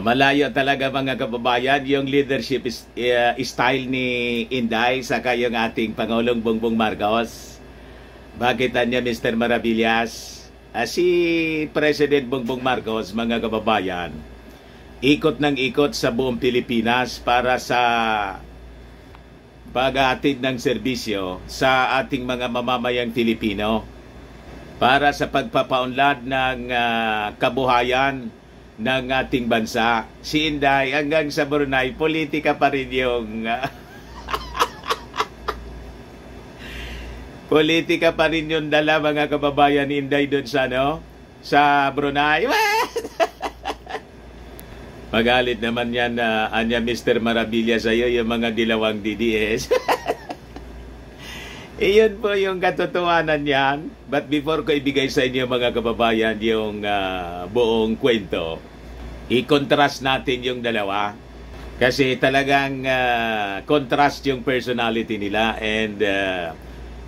Malayo talaga mga kababayan yung leadership style ni Inday saka yung ating Pangulong Bongbong Marcos. Bakit niya Mr. Maravillas? Si President Bongbong Marcos, mga kababayan, ikot ng ikot sa buong Pilipinas para sa pag-aatid ng serbisyo sa ating mga mamamayang Pilipino, para sa pagpapaunlad ng kabuhayan ng ating bansa. Si Inday hanggang sa Brunei, politika pa rin yung politika pa rin yung dala mga kababayan ni Inday doon sa, no? Sa Brunei. Magalit naman yan anya Mr. Maravilla sa'yo yung mga dilawang DDS. Iyon po yung katotohanan yan. But before ko ibigay sa inyo mga kababayan yung buong kwento, i-contrast natin yung dalawa. Kasi talagang contrast yung personality nila and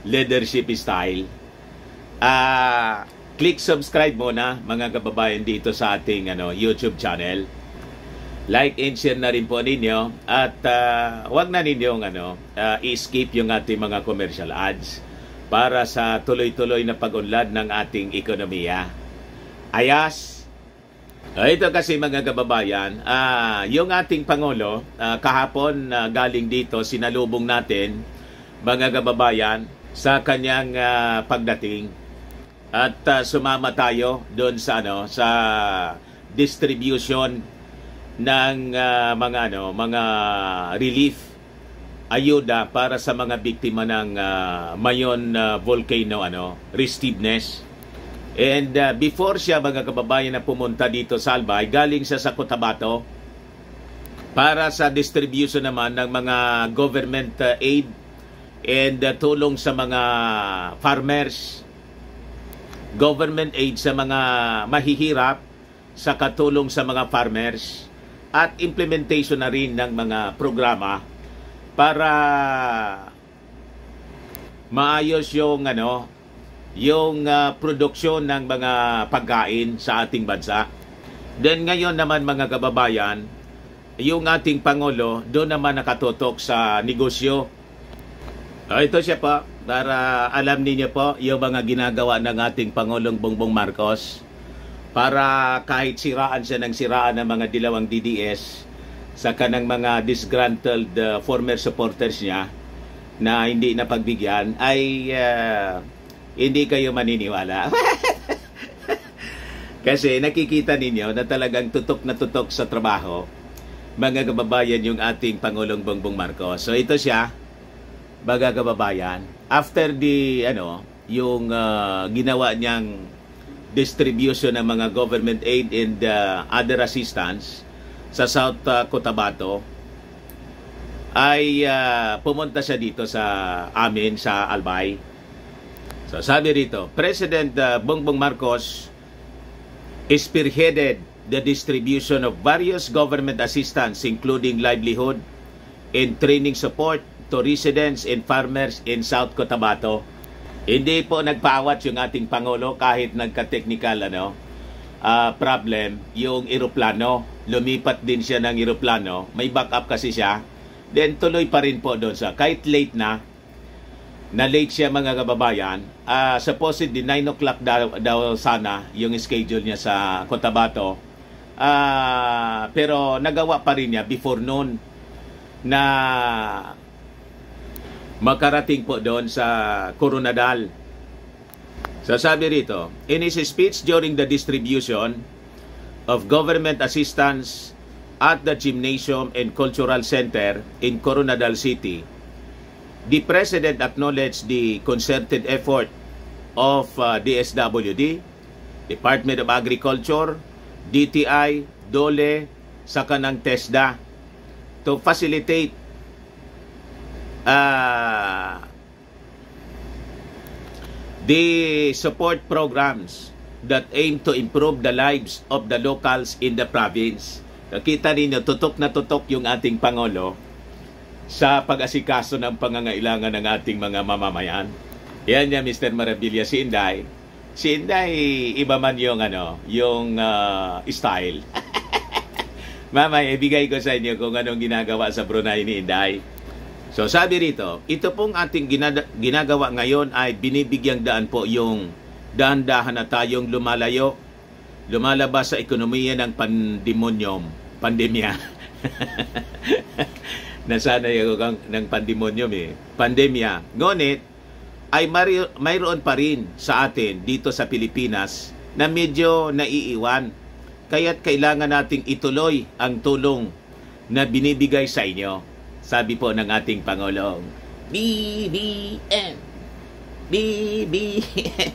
leadership style. Click subscribe muna mga kababayan dito sa ating YouTube channel. Like and share na rin po ninyo. At huwag na ninyong i-skip yung ating mga commercial ads para sa tuloy-tuloy na pag-unlad ng ating ekonomiya. Ayas! Ito kasi mga kababayan, yung ating Pangulo, kahapon galing dito, sinalubong natin mga kababayan sa kanyang pagdating. At sumama tayo doon sa, sa distribution ng mga relief ayuda para sa mga biktima ng Mayon volcano restiveness. And before siya mga kababayan na pumunta dito sa Albay, galing siya sa Cotabato para sa distribution naman ng mga government aid and tulong sa mga farmers, government aid sa mga mahihirap, sa katulong sa mga farmers, at implementation na rin ng mga programa para maayos yung produksyon ng mga pagkain sa ating bansa. Then ngayon naman mga kababayan, yung ating Pangulo doon naman nakatutok sa negosyo. Ito siya po, para alam niyo po yung mga ginagawa ng ating Pangulong Bongbong Marcos para kahit siraan siya ng siraan ng mga dilawang DDS sa kanang mga disgruntled former supporters niya na hindi napagbigyan, ay hindi kayo maniniwala. Kasi nakikita ninyo na talagang tutok na tutok sa trabaho mga kababayan yung ating Pangulong Bongbong Marcos. So ito siya mga kababayan, after the yung ginawa niyang distribution ng mga government aid and other assistance sa South Cotabato, ay pumunta siya dito sa amin sa Albay. So sabi rito, President Bongbong Marcos spearheaded the distribution of various government assistance including livelihood and training support to residents and farmers in South Cotabato. Hindi po nagpaawat yung ating Pangulo kahit nagka-technical problem yung eroplano. Lumipat din siya ng eroplano. May backup kasi siya. Then tuloy pa rin po doon sa kahit late na late siya mga kababayan. Supposedly 9 o'clock daw sana yung schedule niya sa Cotabato. Pero nagawa pa rin niya before noon na makarating po doon sa Koronadal. So sabi rito, in his speech during the distribution of government assistance at the Gymnasium and Cultural Center in Koronadal City, the President acknowledged the concerted effort of DSWD, Department of Agriculture, DTI, DOLE, saka ng TESDA to facilitate the support programs that aim to improve the lives of the locals in the province. Nakita ninyo, tutok na tutok yung ating Pangulo sa pag-asikaso ng pangangailangan ng ating mga mamamayan. Yan niya Mr. Maravilla, si Inday. Si Inday, iba man yung style. Mama, ibigay ko sa inyo kung anong ginagawa sa Brunei ni Inday. So sabi rito, ito pong ating ginagawa ngayon ay binibigyang daan po yung dahan-dahan na tayong lumalayo, lumalabas sa ekonomiya ng pandemya. Nasanay ako ng pandemonium eh. Pandemya. Ngunit, ay mayroon pa rin sa atin dito sa Pilipinas na medyo naiiwan. Kaya't kailangan nating ituloy ang tulong na binibigay sa inyo. Sabi po ng ating Pangulong, BBM! BBM!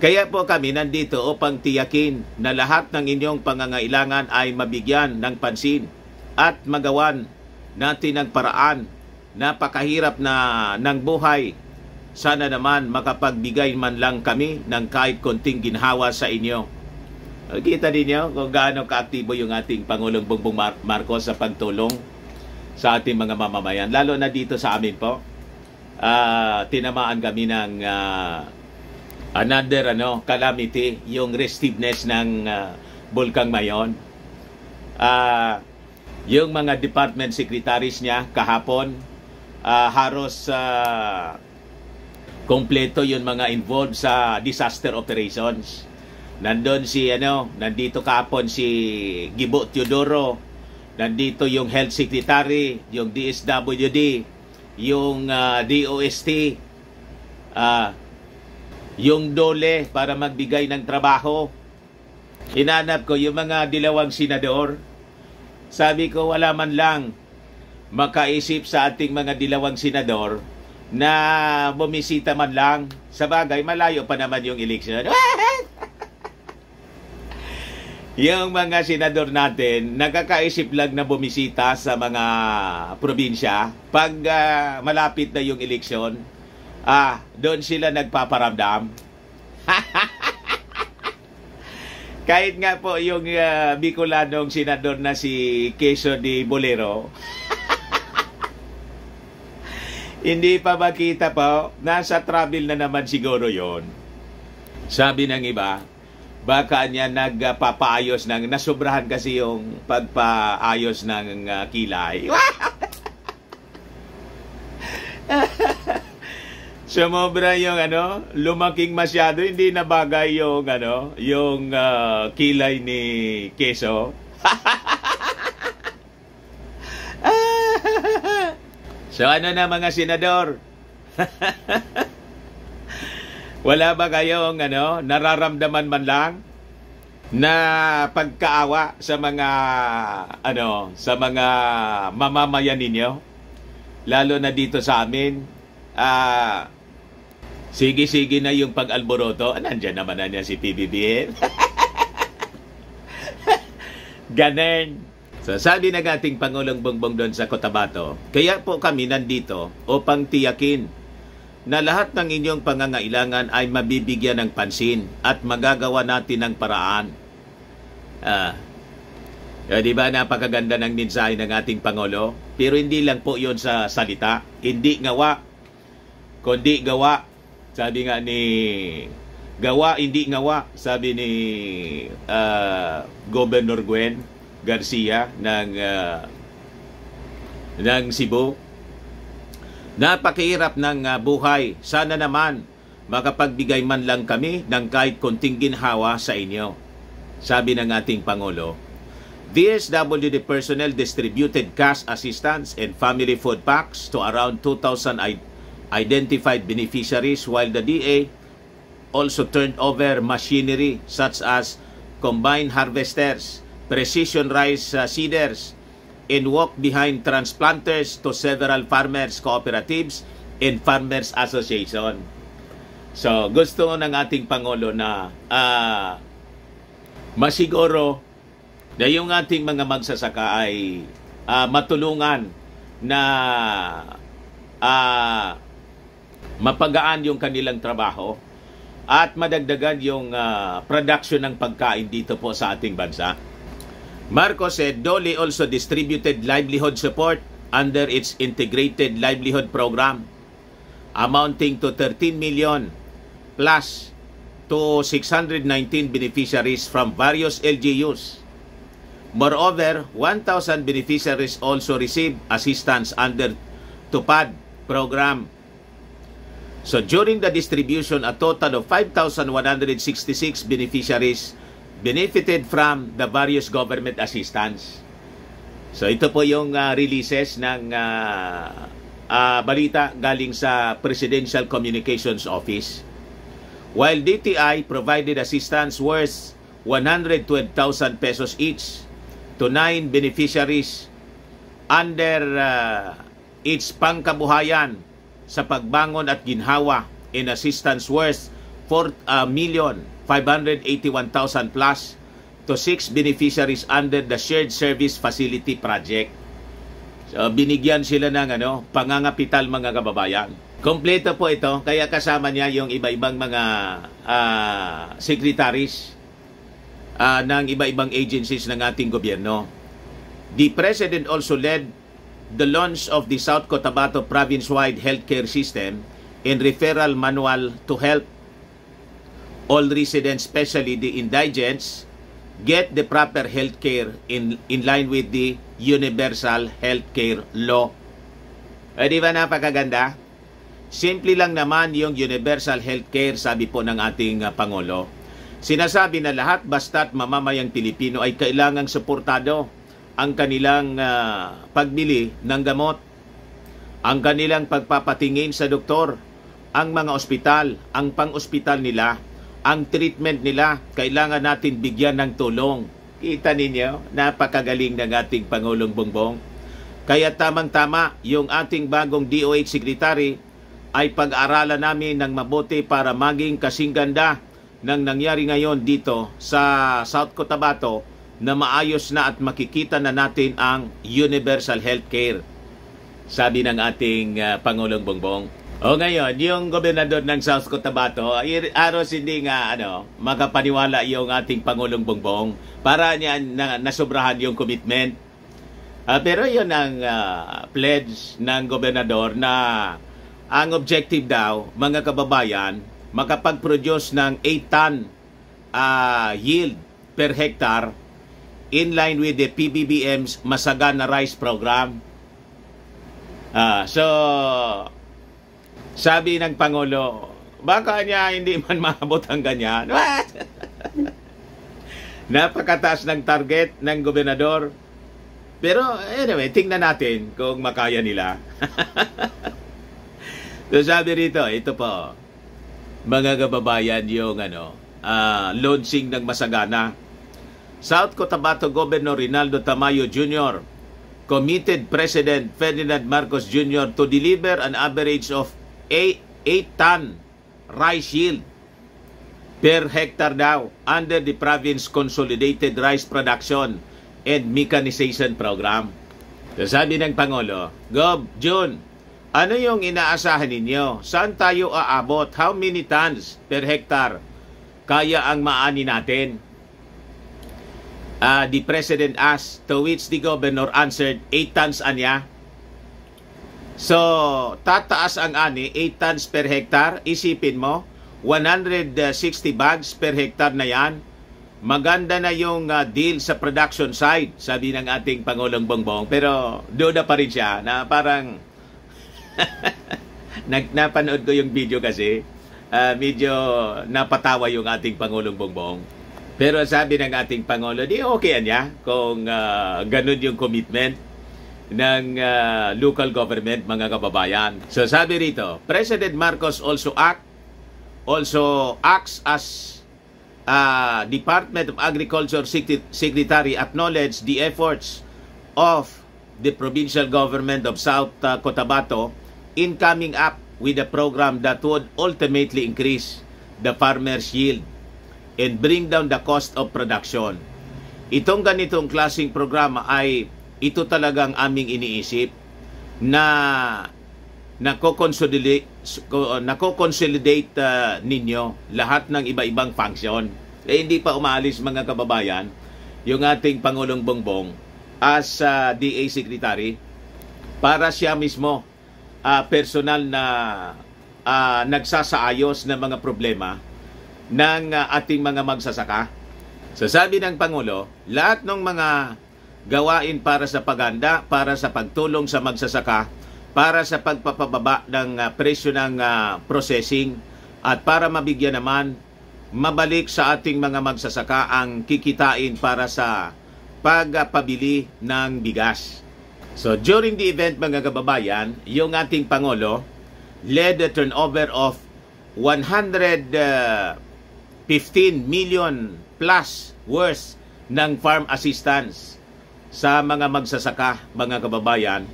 Kaya po kami nandito upang tiyakin na lahat ng inyong pangangailangan ay mabigyan ng pansin at magawan natin ang paraan. Napakahirap na ng buhay. Sana naman makapagbigay man lang kami ng kahit konting ginhawa sa inyo. Kita ninyo kung gaano kaaktibo yung ating Pangulong Bongbong Marcos sa pagtulong sa ating mga mamamayan. Lalo na dito sa amin po, tinamaan kami ng another calamity, yung restiveness ng Bulkang Mayon. Yung mga department secretaries niya kahapon, haros kompleto yung mga involved sa disaster operations. Nandun si nandito kapon si Gibo Teodoro, nandito yung Health Secretary, yung DSWD, yung DOST, yung DOLE para magbigay ng trabaho. Hinanap ko yung mga dilawang senador. Sabi ko wala man lang makaisip sa ating mga dilawang senador na bumisita man lang. Sa bagay, malayo pa naman yung eleksyon. Yung mga senador natin, nakakaisip lang na bumisita sa mga probinsya. Pag malapit na yung eleksyon, doon sila nagpaparamdam. Kahit nga po yung Bicolanong senador na si Keso de Bolero, hindi pa makita po, nasa travel na naman siguro yon. Sabi ng iba, baka niya nagpapaayos ng, nasobrahan kasi yung pagpaayos ng kilay. Sumobra yung lumaking masyado, hindi na bagay yung yung kilay ni Keso. So na mga senador? Wala ba kayong nararamdaman man lang na pagkaawa sa mga sa mga mamamayan ninyo? Lalo na dito sa amin, sige-sige na yung pag-alboroto. Nandiyan naman na niya si PBBM. Ganun. So, sabi ng ating Pangulong Bongbong doon sa Cotabato, kaya po kami nandito upang tiyakin na lahat ng inyong pangangailangan ay mabibigyan ng pansin at magagawa natin ng paraan. Diba napakaganda ng mensahe ng ating Pangulo? Pero hindi lang po yon sa salita. Hindi ngawa, kundi gawa. Sabi nga ni... Gawa, hindi ngawa. Sabi ni Governor Gwen Garcia ng Cebu. Napakahirap ng buhay. Sana naman makapagbigay man lang kami ng kahit konting ginhawa sa inyo. Sabi ng ating Pangulo, DSWD personnel distributed cash assistance and family food packs to around 2,000 identified beneficiaries, while the DA also turned over machinery such as combine harvesters, precision rice seeders, and walk behind transplanters to several farmers cooperatives and farmers association. So, gusto ng ating Pangulo na masiguro na yung ating mga magsasaka ay matulungan na mapagaan yung kanilang trabaho at madagdagan yung production ng pagkain dito po sa ating bansa. Marcos said DOLE also distributed livelihood support under its integrated livelihood program, amounting to 13 million plus to 619 beneficiaries from various LGUs. Moreover, 1,000 beneficiaries also received assistance under TUPAD program. So during the distribution, a total of 5,166 beneficiaries benefited from the various government assistance. So ito po yung releases ng balita galing sa Presidential Communications Office. While DTI provided assistance worth 112,000 pesos each to 9 beneficiaries under its pangkabuhayan sa pagbangon at ginhawa in assistance worth 4,581,000 plus to 6 beneficiaries under the Shared Service Facility Project. So, binigyan sila ng pangangapital, mga kababayan. Kompleto po ito, kaya kasama niya yung iba-ibang mga secretaries ng iba-ibang agencies ng ating gobyerno. The President also led the launch of the South Cotabato province-wide healthcare system and referral manual to help all residents, especially the indigents, get the proper health care in line with the universal health care law. Eh, di ba napakaganda? Simple lang naman yung universal health care, sabi po ng ating Pangulo. Sinasabi na lahat basta't mamamayang Pilipino ay kailangang suportado ang kanilang pagbili ng gamot, ang kanilang pagpapatingin sa doktor, ang mga ospital, ang pang-ospital nila, ang treatment nila, kailangan natin bigyan ng tulong. Kita ninyo, napakagaling ng ating Pangulong Bongbong. Kaya tamang-tama yung ating bagong DOH Secretary ay pag-aralan namin ng mabuti para maging kasing ganda ng nangyari ngayon dito sa South Cotabato, na maayos na at makikita na natin ang universal healthcare, sabi ng ating Pangulong Bongbong. O ngayon, yung gobernador ng South Cotabato, aros hindi nga makapaniwala yung ating Pangulong Bongbong, para niya nasobrahan yung commitment. Pero yun ang pledge ng gobernador na ang objective daw, mga kababayan, makapag-produce ng 8-ton yield per hectare in line with the PBBM's Masagana Rice Program. So, sabi ng Pangulo, baka niya hindi man maabot ang ganyan. What? Napakataas ng target ng gobernador. Pero anyway, tingnan natin kung makaya nila. So sabi rito, ito po, mga kababayan, yung launching ng Masagana. South Cotabato Governor Rinaldo Tamayo Jr. committed President Ferdinand Marcos Jr. to deliver an average of 8-ton rice yield per hectare daw under the province consolidated rice production and mechanization program. So sabi ng Pangulo, Gov. June, ano yung inaasahan ninyo? Saan tayo aabot? How many tons per hectare kaya ang maani natin? The President asked, to which the Governor answered, 8 tons anya. So, tataas ang ani, 8 tons per hectare. Isipin mo, 160 bags per hectare na yan. Maganda na yung deal sa production side, sabi ng ating Pangulong Bongbong. Pero doon na pa rin siya na parang napanood ko yung video kasi medyo napatawa yung ating Pangulong Bongbong. Pero sabi ng ating Pangulo, di okay niya kung ganun yung commitment ng local government, mga kababayan. So sabi rito, President Marcos also acts as Department of Agriculture Secretary acknowledged the efforts of the provincial government of South Cotabato in coming up with a program that would ultimately increase the farmer's yield and bring down the cost of production. Itong ganitong klaseng programa ay ito talagang aming iniisip na nako-consolidate ninyo lahat ng iba-ibang function. Eh, hindi pa umaalis, mga kababayan, yung ating Pangulong Bongbong as DA Secretary para siya mismo personal na nagsasaayos ng mga problema ng ating mga magsasaka. So sabi ng Pangulo, lahat ng mga gawain para sa paganda, para sa pagtulong sa magsasaka, para sa pagpapababa ng presyo ng processing, at para mabigyan naman mabalik sa ating mga magsasaka ang kikitain para sa pagpabili ng bigas. So during the event, mga kababayan, yung ating Pangulo led the turnover of 115 million plus worth ng farm assistance sa mga magsasaka, mga kababayan,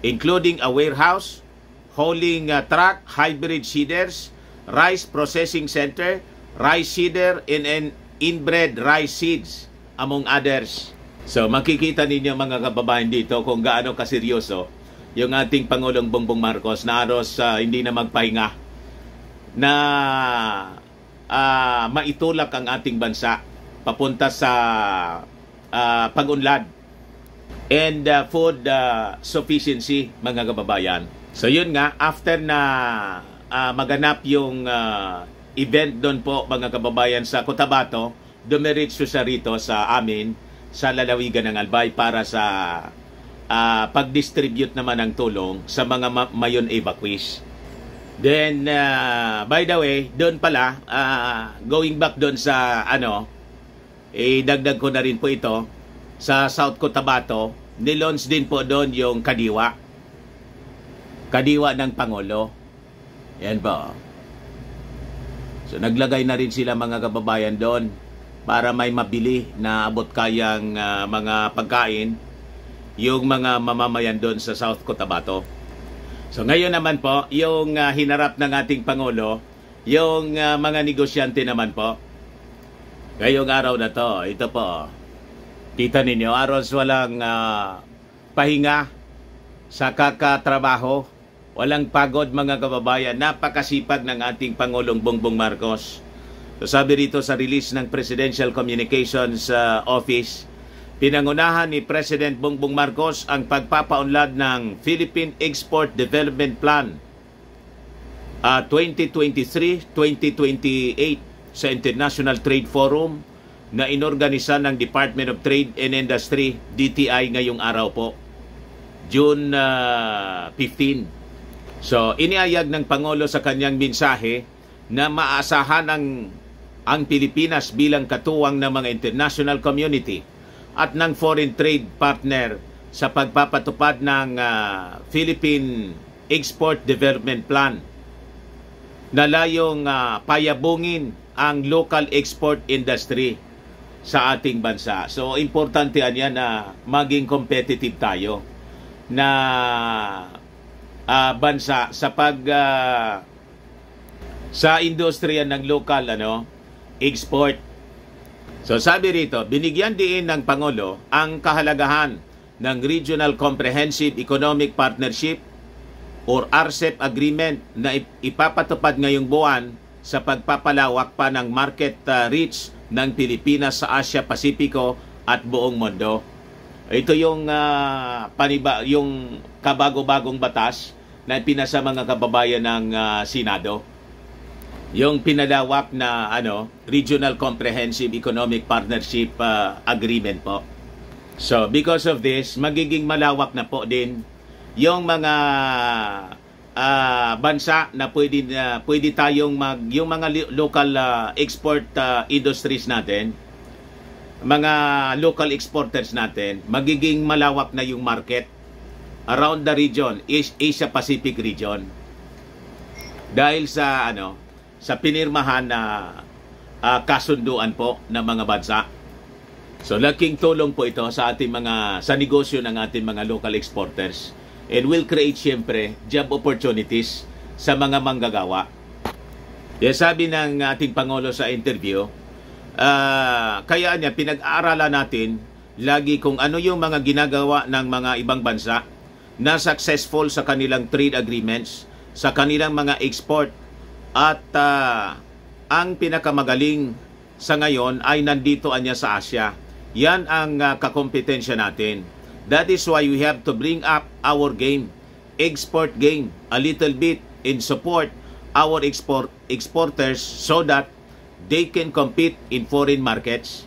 including a warehouse, hauling truck, hybrid seeders, rice processing center, rice seeder, and inbred rice seeds, among others. So makikita ninyo, mga kababayan, dito kung gaano kaseryoso yung ating Pangulong Bongbong Marcos na aros hindi na magpahinga na maitulak ang ating bansa papunta sa pag-unlad and food sufficiency, mga kababayan. So yun nga, after na maganap yung event doon po, mga kababayan, sa Cotabato, dumiretso siya rito sa amin sa lalawigan ng Albay para sa pag-distribute naman ng tulong sa mga Mayon evacuees. Then, by the way, doon pala, going back doon sa, idagdag ko na rin po ito, sa South Cotabato, nilaunch din po doon yung kadiwa. Kadiwa ng Pangulo. Yan po. So, naglagay na rin sila, mga kababayan, doon para may mabili na abot kayang mga pagkain yung mga mamamayan doon sa South Cotabato. So ngayon naman po, yung hinarap ng ating Pangulo, yung mga negosyante naman po. Ngayong araw na to, ito po, kita ninyo, aros walang pahinga sa kakatrabaho, walang pagod, mga kababayan, napakasipag ng ating Pangulong Bongbong Marcos. So sabi rito sa release ng Presidential Communications Office, pinangunahan ni President Bongbong Marcos ang pagpapaunlad ng Philippine Export Development Plan 2023-2028 sa International Trade Forum na inorganisa ng Department of Trade and Industry, DTI, ngayong araw po, June 15. So iniayag ng Pangulo sa kanyang mensahe na maaasahan ang Pilipinas bilang katuwang ng mga international community at ng foreign trade partner sa pagpapatupad ng Philippine Export Development Plan na layong payabungin ang local export industry sa ating bansa. So, importante yan na maging competitive tayo na bansa sa industriya ng local export. So sabi rito, binigyan din ng Pangulo ang kahalagahan ng Regional Comprehensive Economic Partnership or RCEP Agreement na ipapatupad ngayong buwan sa pagpapalawak pa ng market reach ng Pilipinas sa Asia-Pasipiko at buong mundo. Ito yung yung kabago-bagong batas na pinasa, mga kababayan, ng Senado. Yung pinalawak na Regional Comprehensive Economic Partnership Agreement po. So because of this, magiging malawak na po din yung mga bansa na pwede tayong yung mga local export industries natin, mga local exporters natin, magiging malawak na yung market around the region, Asia Pacific region. Dahil sa sa pinirmahan na kasunduan po ng mga bansa. So laking tulong po ito sa ating sa negosyo ng ating mga local exporters, and will create siyempre job opportunities sa mga manggagawa. Yes, sabi ng ating Pangulo sa interview, kaya niya pinag-aaralan natin lagi kung ano yung mga ginagawa ng mga ibang bansa na successful sa kanilang trade agreements, sa kanilang mga export. At ang pinakamagaling sa ngayon ay nandito niya sa Asia. Yan ang kakompetensya natin. That is why we have to bring up our game, export game, a little bit in support our exporters so that they can compete in foreign markets.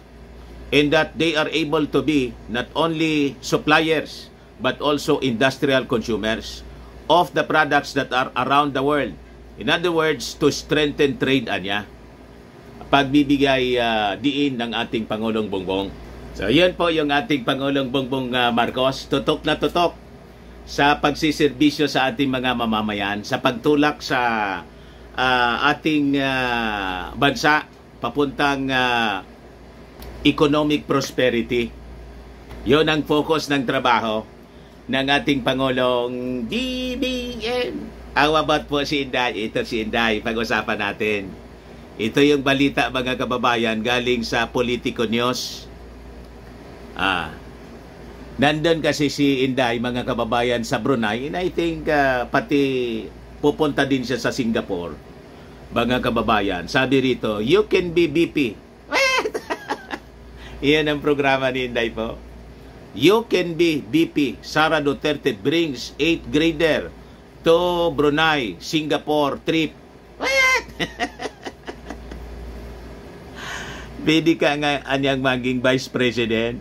in that they are able to be not only suppliers but also industrial consumers of the products that are around the world. In other words, to strengthen trade anya, pagbibigay diin ng ating Pangulong Bongbong. So yun po yung ating Pangulong Bongbong Marcos, tutok na tutok sa pagsiservisyo sa ating mga mamamayan, sa pagtulak sa ating bansa papuntang economic prosperity. Yun ang focus ng trabaho ng ating Pangulong BBM. Awa ba't po si Inday? Ito si Inday, pag-usapan natin. Ito yung balita, mga kababayan, galing sa Politico News. Nandun kasi si Inday, mga kababayan, sa Brunei, and I think pati pupunta din siya sa Singapore. Mga kababayan, sabi rito, you can be BP. Iyan ang programa ni Inday po. You can be BP. Sara Duterte brings 8th grader to Brunei, Singapore trip. Pwede ka nga anyang maging vice president.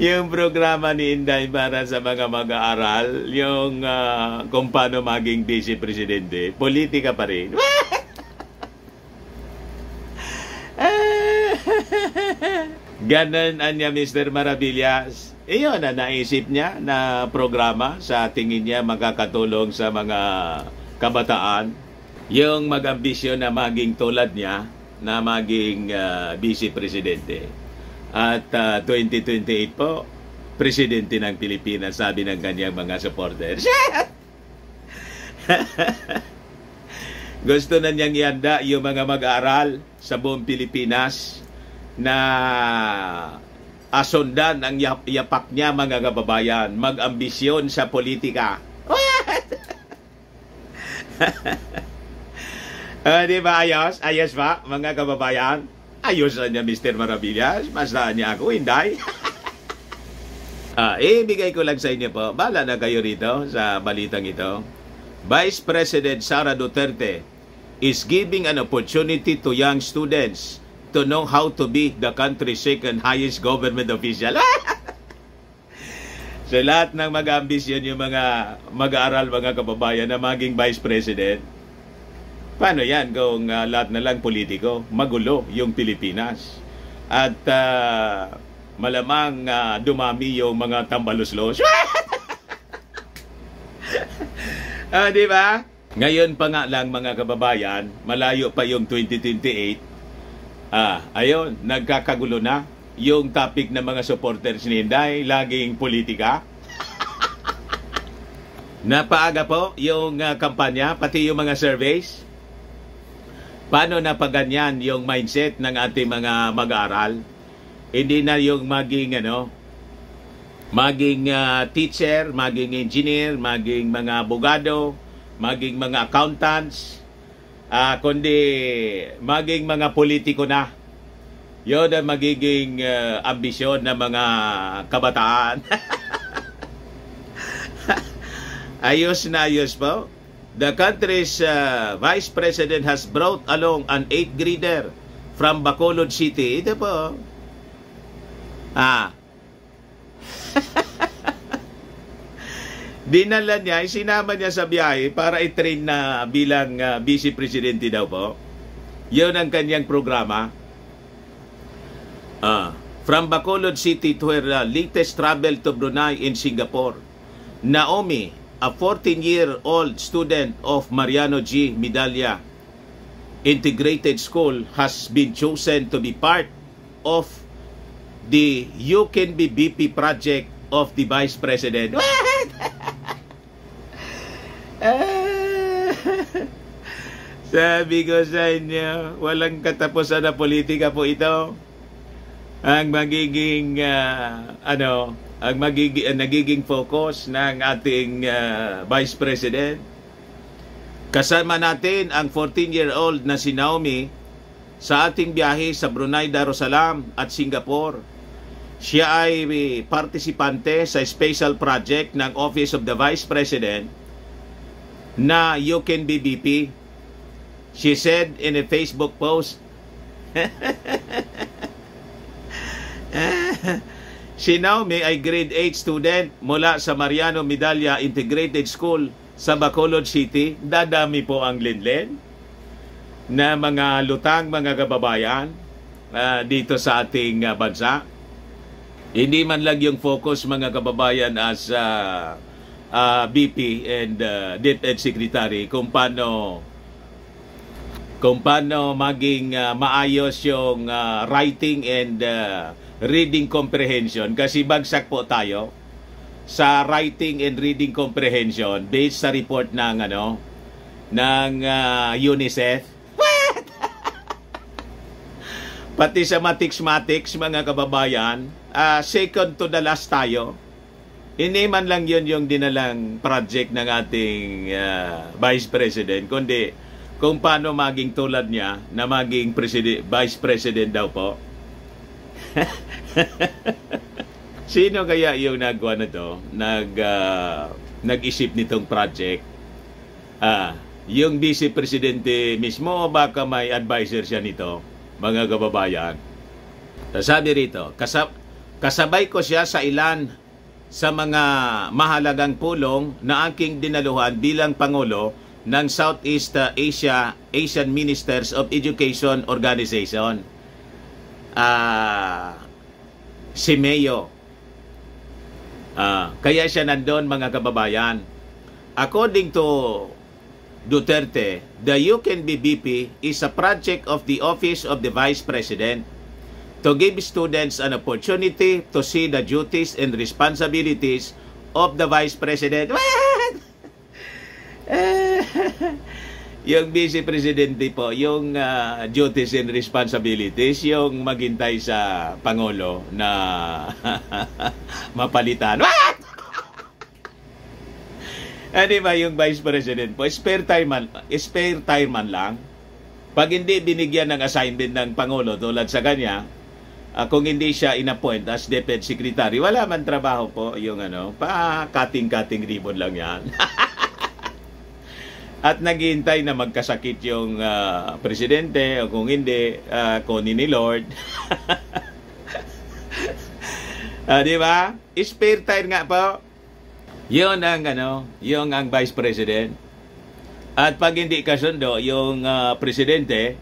Yung programa ni Inday para sa mga mag-aaral, yung kung paano maging vice-presidente, politika pa rin. Ganon niya, Mr. Maravillas. Iyon na naisip niya na programa sa tingin niya makakatulong sa mga kabataan. Yung mag-ambisyon na maging tulad niya, na maging vice-presidente. At 2028 po, presidente ng Pilipinas, sabi ng kanyang mga supporters. Gusto na niyang ianda yung mga mag-aaral sa buong Pilipinas na asundan ang yapak niya, mga kababayan, mag-ambisyon sa politika. What? Di ba ayos? Ayos ba, mga kababayan? Ayos niya, Mr. Maravillas. Mastaan niya ako, Inday. Ibigay ko lang sa inyo po. Bala na kayo rito sa balitang ito. Vice President Sara Duterte is giving an opportunity to young students to know how to be the country's second highest government official. So lahat ng mag-ambisyon yung mga mag-aaral, mga kababayan, na maging Vice President. Paano yan kung lahat na lang politiko? Magulo yung Pilipinas. At malamang dumami yung mga tambaluslos. Di ba? Ngayon pa nga lang, mga kababayan, malayo pa yung 2028. Ayun, nagkakagulo na yung topic ng mga supporters ni Inday, laging politika. Napaaga po yung kampanya, pati yung mga surveys. Paano na paganyan yung mindset ng ating mga mag-aaral? Hindi na yung maging maging teacher, maging engineer, maging mga abogado, maging mga accountants, kundi maging mga politiko na. Yun ang magiging ambisyon ng mga kabataan. Ayos na ayos po. The country's Vice President has brought along an 8th grader from Bacolod City. Ito po. Dinala niya, isinama niya sa biyahe para i-train na bilang Vice Presidente daw po. Yun ang kanyang programa. From Bacolod City to her latest travel to Brunei in Singapore. Naomi, a 14-year-old student of Mariano G. Medalla Integrated School, has been chosen to be part of the You Can Be BP project of the Vice President. What? Sabi ko sa inyo, walang katapusan na politika po ito. Ang magiging nagiging focus ng ating Vice President. Kasama natin ang 14-year-old na si Naomi sa ating biyahe sa Brunei, Darussalam at Singapore. Siya ay partisipante sa special project ng Office of the Vice President na You Can Be BP. She said in a Facebook post, Si Naomi ay grade 8 student mula sa Mariano Medalla Integrated School sa Bacolod City. Dadami po ang linlen na mga lutang, mga kababayan dito sa ating bansa. Hindi man lang yung focus, mga kababayan, as BP and DepEd Secretary kung paano maging maayos yung writing and reading comprehension, kasi bagsak po tayo sa writing and reading comprehension based sa report ng UNICEF. What? Pati sa mathematics, mga kababayan, second to the last tayo. Hindi man lang yun yung dinalang project ng ating Vice President, kundi kung paano maging tulad niya na maging Vice President daw po. Sino kaya yung nagawa na to, nag-isip nitong project? Yung Vice Presidente mismo, o baka may advisor siya nito, mga kababayan? Sabi rito, kasabay ko siya sa ilan sa mga mahalagang pulong na aking dinaluhan bilang Pangulo ng Southeast Asia Asian Ministers of Education Organization. Si Mayo. Kaya siya nandun, mga kababayan. According to Duterte, the You Can Be BP is a project of the Office of the Vice President to give students an opportunity to see the duties and responsibilities of the Vice President. What? Yung Vice Presidente po, yung duties and responsibilities, yung maghintay sa Pangulo na mapalitan. What? Ano ba yung Vice President po? Spare time man lang. Pag hindi binigyan ng assignment ng Pangulo tulad sa kanya, kung hindi siya inappoint as DepEd Secretary, wala man trabaho po yung pa-cutting ribbon lang yan. At naghihintay na magkasakit yung presidente, o kung hindi, kunin ni Lord. Di ba? Spare time nga po. Yun ang, yung ang Vice President. At pag hindi kasundo yung presidente,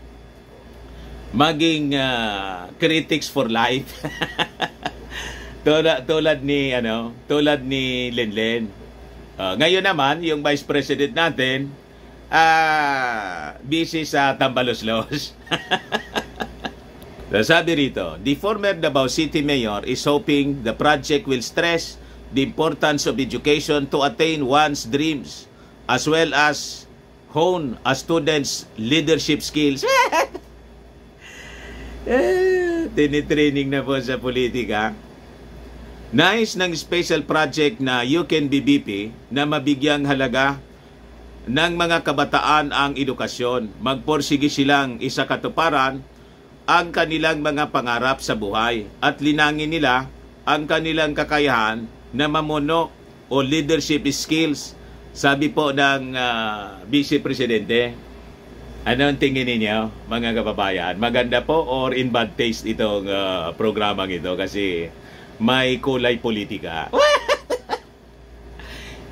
maging critics for life. tulad ni Lenlen. Ngayon naman, yung Vice President natin, busy sa Tambaloslos. Sabi rito, the former Davao City Mayor is hoping the project will stress the importance of education to attain one's dreams as well as hone a student's leadership skills. Tinitraining na po sa politika. Nais ng special project na You Can Be BP na mabigyang halaga ng mga kabataan ang edukasyon. Magporsige silang isakatuparan ang kanilang mga pangarap sa buhay at linangin nila ang kanilang kakayahan na mamuno o leadership skills. Sabi po ng Vice Presidente. Anong tingin ninyo, mga kababayan? Maganda po or in bad taste itong programang ito kasi may kulay politika?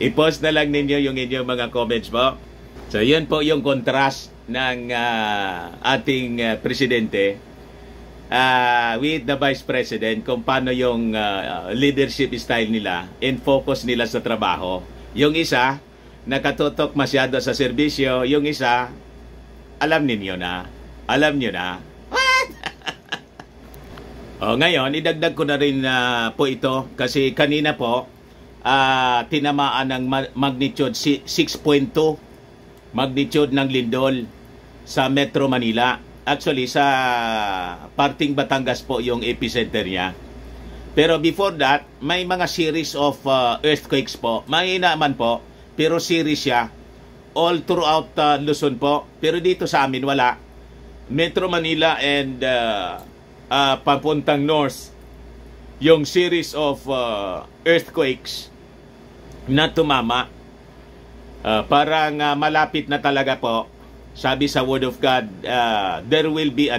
I-post na lang ninyo yung inyong mga comments po. So yun po yung contrast ng ating presidente with the Vice President, kung paano yung leadership style nila and focus nila sa trabaho. Yung isa, nakatutok masyado sa serbisyo. Yung isa, alam nyo na. O, ngayon, idagdag ko na rin po ito kasi kanina po tinamaan ng magnitude 6.2 magnitude ng lindol sa Metro Manila. Actually, sa parting Batangas po yung epicenter niya. Pero before that, may mga series of earthquakes po. Mahina man po, pero series siya. All throughout Luzon po. Pero dito sa amin, wala. Metro Manila and... papuntang north yung series of earthquakes na tumama, parang malapit na talaga po. Sabi sa Word of God, there will be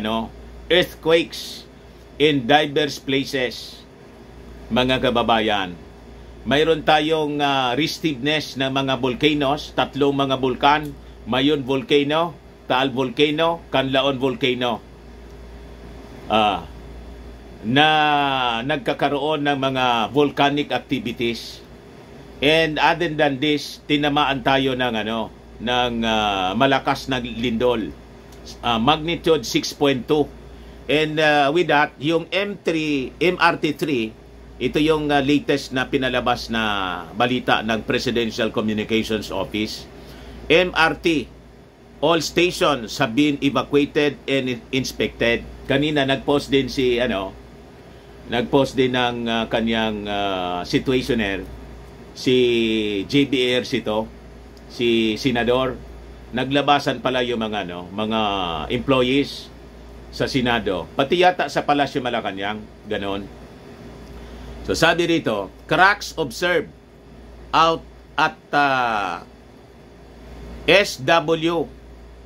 earthquakes in diverse places, mga kababayan. Mayroon tayong restiveness ng mga volcanoes, tatlong mga bulkan, Mayon Volcano, Taal Volcano, Kanlaon Volcano, na nagkakaroon ng mga volcanic activities. And other than this, tinamaan tayo ng malakas na lindol, magnitude 6.2. And with that, yung MRT3, ito yung latest na pinalabas na balita ng Presidential Communications Office. MRT, all stations have been evacuated and inspected. Kanina nagpost din si nagpost din ng kanyang situationer, si JBR Sito, si Senador. Naglabasan pala yung mga mga employees sa Senado, pati yata sa Palasyo Malacanang, ganon. So sabi dito, cracks observed out at SW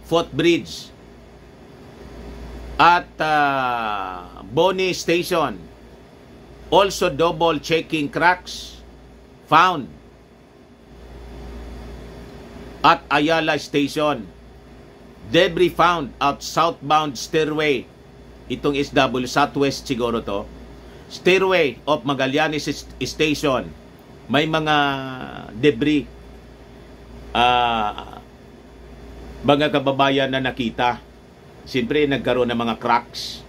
footbridge at Boni Station, also double checking cracks found at Ayala Station. Debris found at southbound stairway. Itong SW, southwest siguro to. Stairway of Magallanes Station. May mga debris, mga kababayan, na nakita. Siyempre nagkaroon ng mga cracks.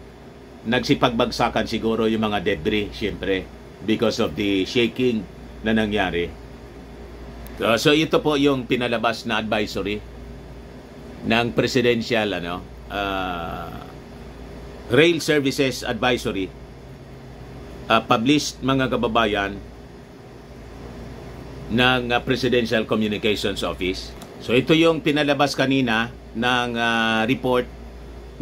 Nagsipagbagsakan siguro yung mga debris, siyempre, because of the shaking na nangyari. So ito po yung pinalabas na advisory ng presidential rail services advisory, published, mga kababayan, ng Presidential Communications Office. So ito yung pinalabas kanina ng report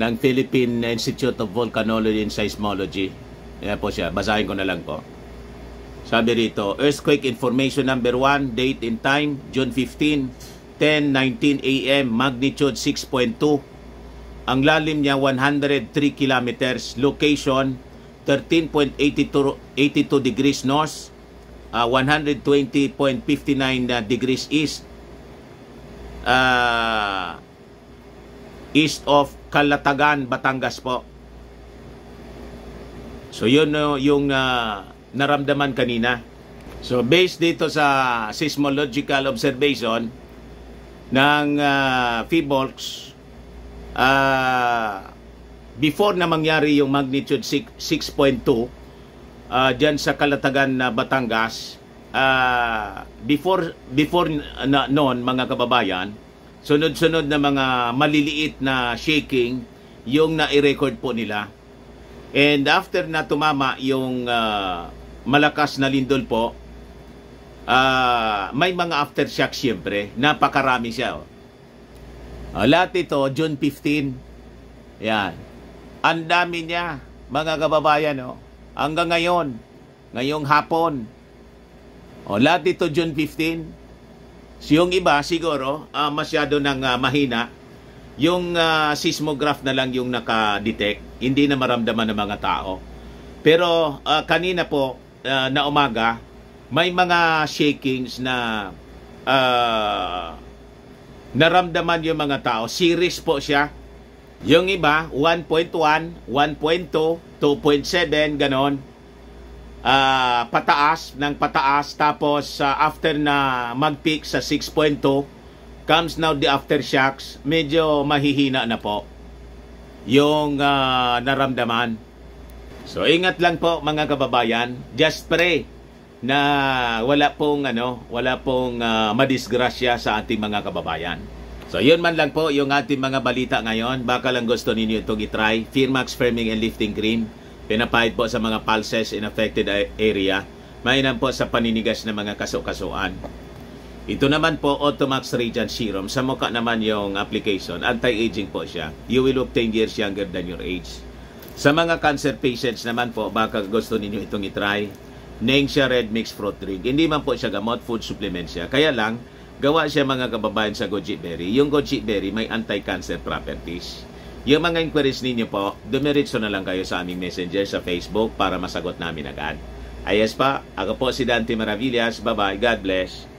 ng Philippine Institute of Volcanology and Seismology. Ayan po siya, basahin ko na lang po. Sabi rito, earthquake information number 1, date and time, June 15, 10:19 a.m., magnitude 6.2. Ang lalim niya 103 kilometers, location 13.82 degrees north, 120.59 degrees east, east of Calatagan, Batangas po. So yun yung naramdaman kanina. So based dito sa seismological observation ng PHIVOLCS, before na mangyari yung magnitude 6.2 dyan sa Calatagan na Batangas, before noon, mga kababayan, sunod-sunod na mga maliliit na shaking yung na-record po nila. And after na tumama yung malakas na lindol po, may mga aftershock, siyempre. Napakarami siya. Lahat ito, June 15. Yan. Ang dami niya, mga kababayan. Hanggang ngayon, ngayong hapon. Lahat ito, June 15. Yung iba, siguro, masyado ng mahina. Yung seismograph na lang yung nakadetect. Hindi na maramdaman ng mga tao. Pero kanina po na umaga, may mga shakings na naramdaman yung mga tao. Series po siya. Yung iba, 1.1, 1.2, 2.7, ganon. Pataas ng pataas. Tapos after na mag-peak sa 6.2, comes now the aftershocks. Medyo mahihina na po yung naramdaman. So ingat lang po, mga kababayan. Just pray na wala pong madisgrasya sa ating mga kababayan. So yun man lang po yung ating mga balita ngayon. Baka lang gusto ninyo itong itry. Firmax Firming and Lifting Cream, pinapahid po sa mga pulses in affected area. Mainam po sa paninigas ng mga kasukasuan. Ito naman po, Otomax Radiant Serum. Sa mukha naman yung application. Anti-aging po siya. You will obtain years younger than your age. Sa mga cancer patients naman po, baka gusto ninyo itong itry. Nengxia Red Mix Fruit Drink. Hindi man po siya gamot, food supplement siya. Kaya lang, gawa siya, mga kababayan, sa goji berry. Yung goji berry may anti-cancer properties. Yung mga inquiries ninyo po, dumiretso na lang kayo sa aming messenger sa Facebook para masagot namin agad. Ayos pa, ako po si Dante Maravillas. Bye-bye. God bless.